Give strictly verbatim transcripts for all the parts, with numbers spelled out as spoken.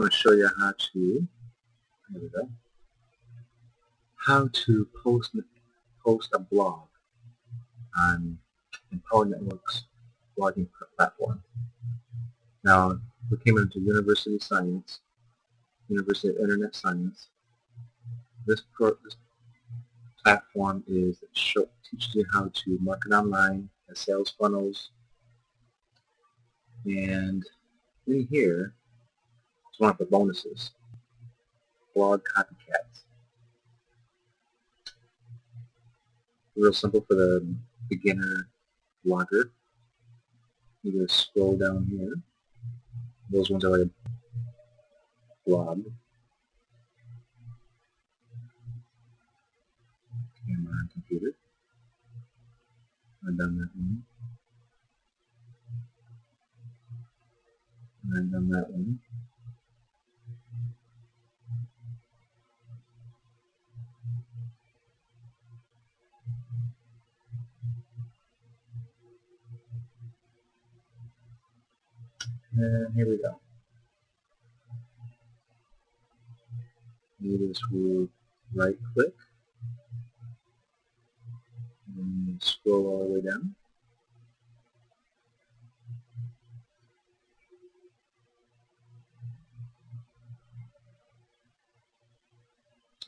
going to show you how to, here we go, how to post post a blog on Empower Network's blogging platform. Now, we came into University of Science, University of Internet Science. This, pro, this platform is show, teaches you how to market online, and sales funnels, and in here it's one of the bonuses, blog copycats. Real simple for the beginner blogger. You just scroll down here. Those ones are like blog. Camera and computer. I've done that one. I've done that one. And here we go. You just will right click and scroll all the way down.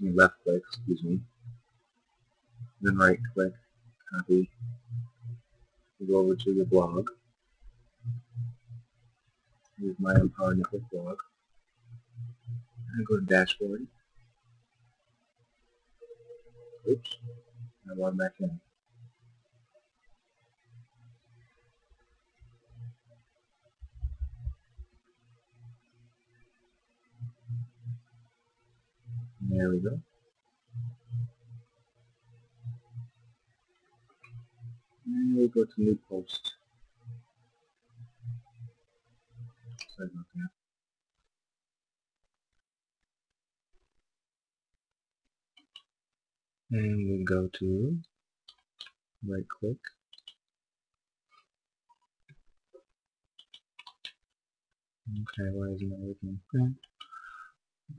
And left click, excuse me. Then right click, copy. You go over to your blog. Use my Empower Network blog. I go to dashboard. Oops. I log back in. There we go. And we'll go to new post. Sorry about that. And we'll go to right click, okay, why isn't it working? Okay.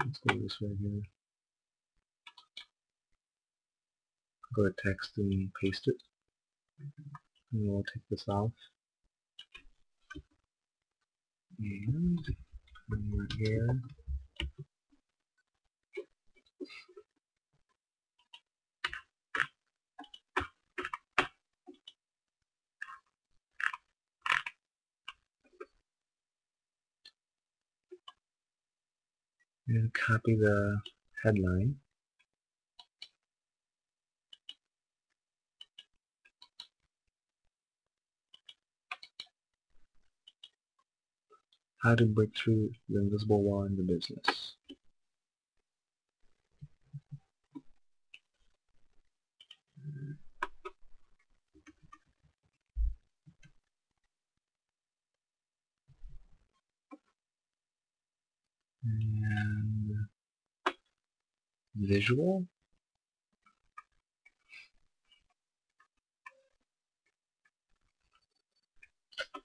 Let's go this way here, go to text and paste it, and we'll take this off, and over here, and copy the headline. How to break through the invisible wall in the business. And visual.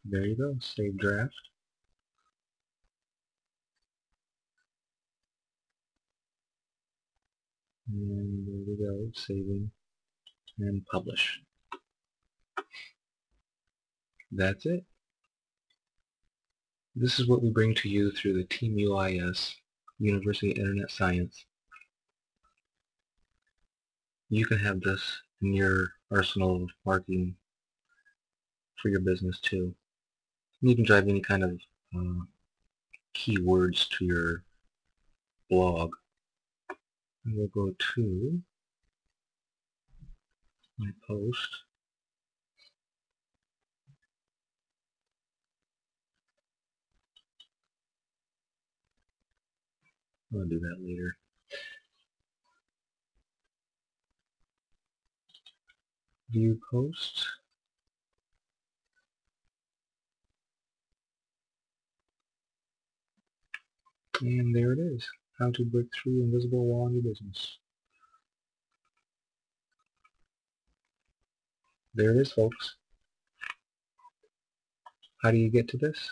There you go, save draft. And there we go, saving and publish. That's it. This is what we bring to you through the Team U I S, University of Internet Science. You can have this in your arsenal of marketing for your business too. And you can drive any kind of uh, keywords to your blog. And we'll go to my post. I'll do that later. View post. And there it is. How to break through the invisible wall in your business. There it is, folks. How do you get to this?